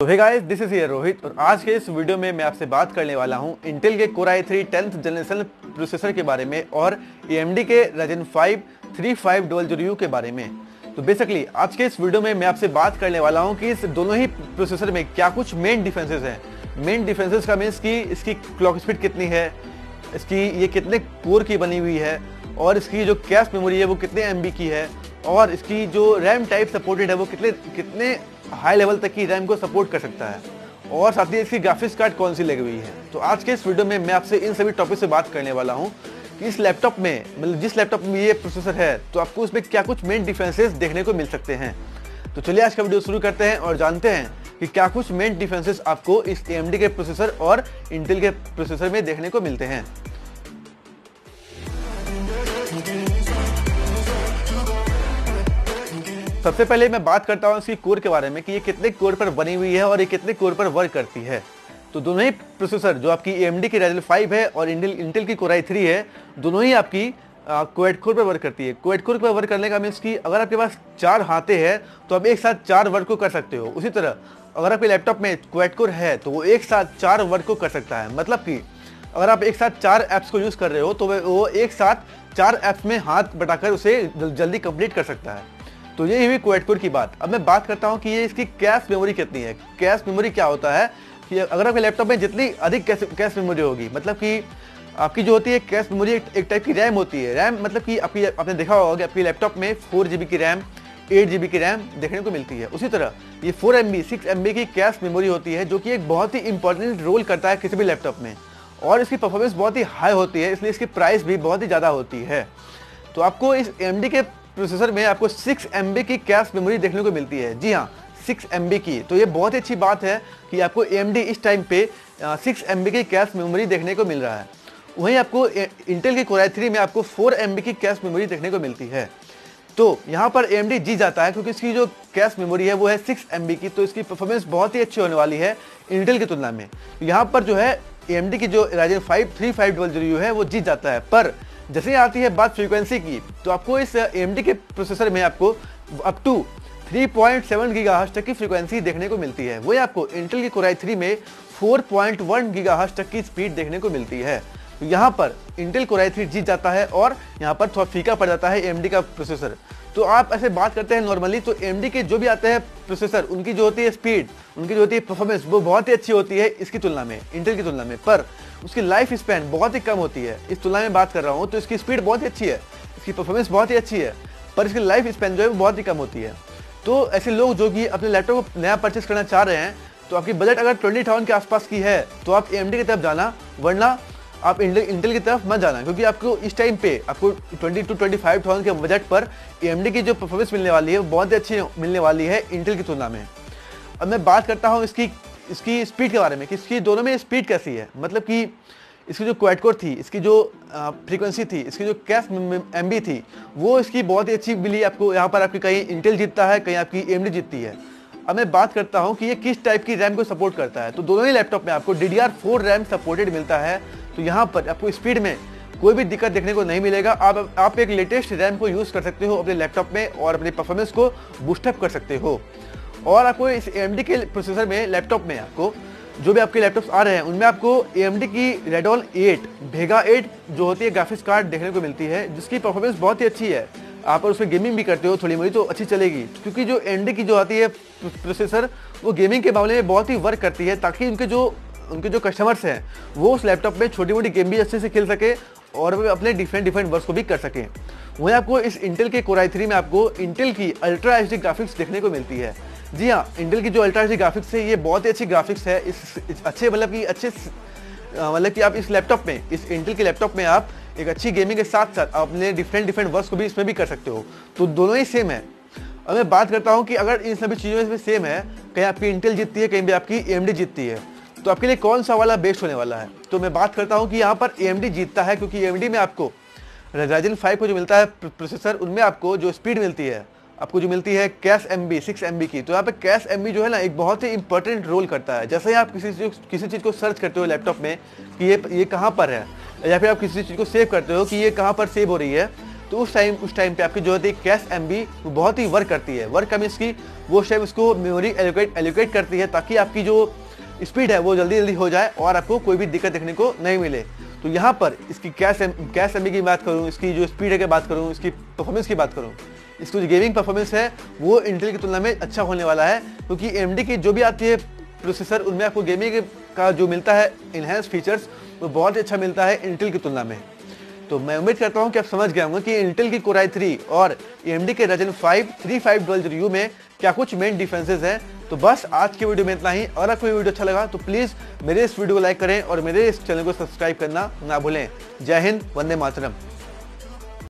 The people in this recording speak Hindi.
तो hey guys, this is Rohit और आज के इस वीडियो में मैं आपसे बात करने वाला हूं इंटेल के core i3 10th generation processor के बारे में और AMD के Ryzen 5 3500U के बारे में। तो बेसिकली आज के इस वीडियो में मैं आपसे बात करने वाला हूं कि इस दोनों ही प्रोसेसर में क्या कुछ मेन डिफरेंसेस हैं। मेन डिफरेंसेस का मीन्स कि इसकी क्लॉक स्पीड कितनी है, इसकी ये कितने कोर की बनी हुई है और इसकी जो कैश मेमोरी है वो कितने MB की है और इसकी जो रैम टाइप सपोर्टेड है वो कितने हाई लेवल तक की रैम को सपोर्ट कर सकता है और साथ ही इसकी ग्राफिक्स कार्ड कौन सी लगी हुई है। तो आज के इस वीडियो में मैं आपसे इन सभी टॉपिक से बात करने वाला हूँ कि इस लैपटॉप में, मतलब जिस लैपटॉप में ये प्रोसेसर है, तो आपको उसमें क्या कुछ मेन डिफरेंसेस देखने को मिल सकते हैं। तो चलिए आज का वीडियो शुरू करते हैं और जानते हैं कि क्या कुछ मेन डिफरेंसेस आपको इस AMD के प्रोसेसर और इंटेल के प्रोसेसर में देखने को मिलते हैं। सबसे पहले मैं बात करता हूँ इसकी कोर के बारे में कि ये कितने कोर पर बनी हुई है और ये कितने कोर पर वर्क करती है। तो दोनों ही प्रोसेसर, जो आपकी AMD की Ryzen 5 है और इंटेल की Core i3 है, दोनों ही आपकी क्वाड कोर पर वर्क करती है। क्वाड कोर पर वर्क करने का मीन्स कि अगर आपके पास 4 हाथे हैं तो आप एक साथ 4 वर्क को कर सकते हो। उसी तरह अगर आपके लैपटॉप में क्वाड कोर है तो वो एक साथ 4 वर्क को कर सकता है। मतलब कि अगर आप एक साथ 4 ऐप्स को यूज़ कर रहे हो तो वो एक साथ 4 ऐप्स में हाथ बटाकर उसे जल्दी कंप्लीट कर सकता है। तो ये हुई क्वाड कोर की बात। अब मैं बात करता हूँ कि ये इसकी कैश मेमोरी कितनी है। कैश मेमोरी क्या होता है कि अगर आपके लैपटॉप में जितनी अधिक कैश मेमोरी होगी, मतलब कि आपकी जो होती है कैश मेमोरी एक टाइप की रैम होती है। रैम मतलब कि आपने देखा होगा कि आपके लैपटॉप में 4 GB की रैम, 8 GB की रैम देखने को मिलती है। उसी तरह ये 4 MB, 6 MB की कैश मेमोरी होती है, जो कि एक बहुत ही इंपॉर्टेंट रोल करता है किसी भी लैपटॉप में और इसकी परफॉर्मेंस बहुत ही हाई होती है, इसलिए इसकी प्राइस भी बहुत ही ज़्यादा होती है। तो आपको इस AMD के प्रोसेसर में आपको 6 MB की कैश मेमोरी देखने को मिलती है। जी हाँ, 6 MB की। तो ये बहुत अच्छी बात है कि आपको AMD इस टाइम पे 6 MB की कैश मेमोरी देखने को मिल रहा है। वहीं आपको इंटेल की Core i3 में आपको 4 MB की कैश मेमोरी देखने को मिलती है। तो यहाँ पर AMD जी जाता है क्योंकि इसकी जो कैश मेमोरी है वो है 6 MB की, तो इसकी परफॉर्मेंस बहुत ही अच्छी होने वाली है इंटेल की तुलना में। यहाँ पर जो है AMD की जो Ryzen 5 3500U है वो जीत जाता है। पर जैसे आती है बात फ्रीक्वेंसी की, तो आपको इस AMD के प्रोसेसर में आपको अप टू 3.7 गीगाहर्ट्ज तक की फ्रीक्वेंसी देखने को मिलती है। वही आपको इंटेल की Core i3 में 4.1 गीगाहर्ट्ज तक की स्पीड देखने को मिलती है। तो यहाँ पर इंटेल Core i3 जीत जाता है और यहाँ पर थोड़ा फीका पड़ जाता है AMD का प्रोसेसर। तो आप ऐसे बात करते हैं नॉर्मली, तो AMD के जो भी आते हैं प्रोसेसर, उनकी जो होती है स्पीड, उनकी जो होती है परफॉर्मेंस, वो बहुत ही अच्छी होती है इसकी तुलना में, इंटेल की तुलना में। पर उसकी लाइफ स्पैन बहुत ही कम होती है। इस तुलना में बात कर रहा हूँ तो इसकी स्पीड बहुत ही अच्छी है, इसकी परफॉर्मेंस बहुत ही अच्छी है, पर इसकी लाइफ स्पैन जो है वो बहुत ही कम होती है। तो ऐसे लोग जो कि अपने लैपटॉप को नया परचेस करना चाह रहे हैं, तो आपकी बजट अगर 20,000 के आसपास की है तो आप AMD की तरफ जाना, वरना आप इंटेल की तरफ मत जाना, क्योंकि आपको इस टाइम पे आपको 22,000 to 25,000 के बजट पर AMD की जो परफॉर्मेंस मिलने वाली है वो बहुत ही अच्छी मिलने वाली है इंटेल की तुलना में। अब मैं बात करता हूँ इसकी स्पीड के बारे में कि इसकी दोनों में स्पीड कैसी है। मतलब कि इसकी जो क्वाड कोर थी, इसकी जो फ्रीक्वेंसी थी, इसकी जो कैश MB थी, वो इसकी बहुत ही अच्छी मिली आपको। यहाँ पर आपकी कहीं इंटेल जीतता है, कहीं आपकी AMD जीतती है। अब मैं बात करता हूँ कि ये किस टाइप की रैम को सपोर्ट करता है। तो दोनों ही लैपटॉप में आपको DDR4 रैम सपोर्टेड मिलता है। तो यहाँ पर आपको स्पीड में कोई भी दिक्कत देखने को नहीं मिलेगा। आप एक लेटेस्ट रैम को यूज़ कर सकते हो अपने लैपटॉप में और अपनी परफॉर्मेंस को बूस्टअप कर सकते हो। और आपको इस AMD के प्रोसेसर में, लैपटॉप में, आपको जो भी आपके लैपटॉप्स आ रहे हैं उनमें आपको AMD की Radeon 8 भेगा 8 जो होती है ग्राफिक्स कार्ड देखने को मिलती है, जिसकी परफॉर्मेंस बहुत ही अच्छी है। आप और उसमें गेमिंग भी करते हो थोड़ी मोड़ी तो अच्छी चलेगी, क्योंकि जो AMD की जो आती है प्रोसेसर वो गेमिंग के मामले में बहुत ही वर्क करती है, ताकि उनके जो कस्टमर्स हैं वो उस लैपटॉप में छोटी मोटी गेम भी अच्छे से खेल सके और वे अपने डिफरेंट वर्क्स को भी कर सकें। वहीं आपको इस इंटेल के Core i3 में आपको इंटेल की अल्ट्रा एच डी ग्राफिक्स देखने को मिलती है। जी हाँ, इंटेल की जो अल्ट्रा एच डी ग्राफिक्स है ये बहुत ही अच्छी ग्राफिक्स है। मतलब कि आप इस लैपटॉप में, इस इंटेल के लैपटॉप में आप एक अच्छी गेमिंग के साथ साथ अपने डिफरेंट वर्क्स को भी इसमें भी कर सकते हो। तो दोनों ही सेम है। अब मैं बात करता हूँ कि अगर इन सभी चीज़ों में सेम है, कहीं आपकी इंटेल जीतती है, कहीं भी आपकी AMD जीतती है, तो आपके लिए कौन सा वाला बेस्ट होने वाला है। तो मैं बात करता हूँ कि यहाँ पर AMD जीतता है, क्योंकि AMD में आपको Ryzen 5 को जो मिलता है प्रोसेसर, उनमें आपको जो स्पीड मिलती है, आपको जो मिलती है कैश MB 6 MB की। तो यहाँ पे कैश MB जो है ना, एक बहुत ही इंपॉर्टेंट रोल करता है। जैसे ही आप किसी चीज़ को सर्च करते हो लैपटॉप में कि ये कहाँ पर है, या फिर आप किसी चीज़ को सेव करते हो कि ये कहाँ पर सेव हो रही है, तो उस टाइम पे आपकी जो होती है कैश एमबी बहुत ही वर्क करती है, वर्क कम इसकी वो टाइम इसको मेमोरी एलोकेट करती है ताकि आपकी जो स्पीड है वो जल्दी हो जाए और आपको कोई भी दिक्कत देखने को नहीं मिले। तो यहाँ पर इसकी कैश एमबी की बात करूँ, इसकी जो स्पीड है की बात करूँ, इसकी परफॉर्मेंस की बात करूँ, इसकी जो गेमिंग परफॉर्मेंस है वो इंटेल की तुलना में अच्छा होने वाला है क्योंकि AMD की जो भी आती है प्रोसेसर उनमें आपको गेमिंग का जो मिलता है इनहेंस फीचर्स वो बहुत ही अच्छा मिलता है इंटेल की तुलना में। तो मैं उम्मीद करता हूं कि आप समझ गए होंगे कि इंटेल की Core i3 और AMD के Ryzen 5 3500U में क्या कुछ मेन डिफरेंसेस हैं। तो बस आज की वीडियो में इतना ही, और अगर कोई वीडियो अच्छा लगा तो प्लीज़ मेरे इस वीडियो को लाइक करें और मेरे इस चैनल को सब्सक्राइब करना ना भूलें। जय हिंद, वंदे मातरम।